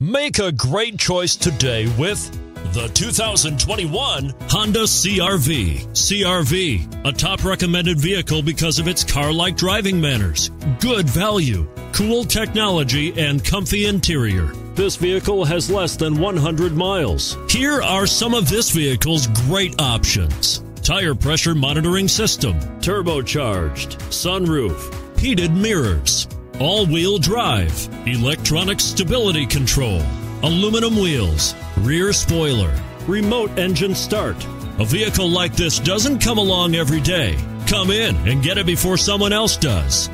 Make a great choice today with the 2021 Honda CR-V. CR-V, a top recommended vehicle because of its car-like driving manners, good value, cool technology, and comfy interior. This vehicle has less than 100 miles. Here are some of this vehicle's great options: tire pressure monitoring system, turbocharged, sunroof, heated mirrors, all-wheel drive, electronic stability control, aluminum wheels, rear spoiler, remote engine start. A vehicle like this doesn't come along every day. Come in and get it before someone else does.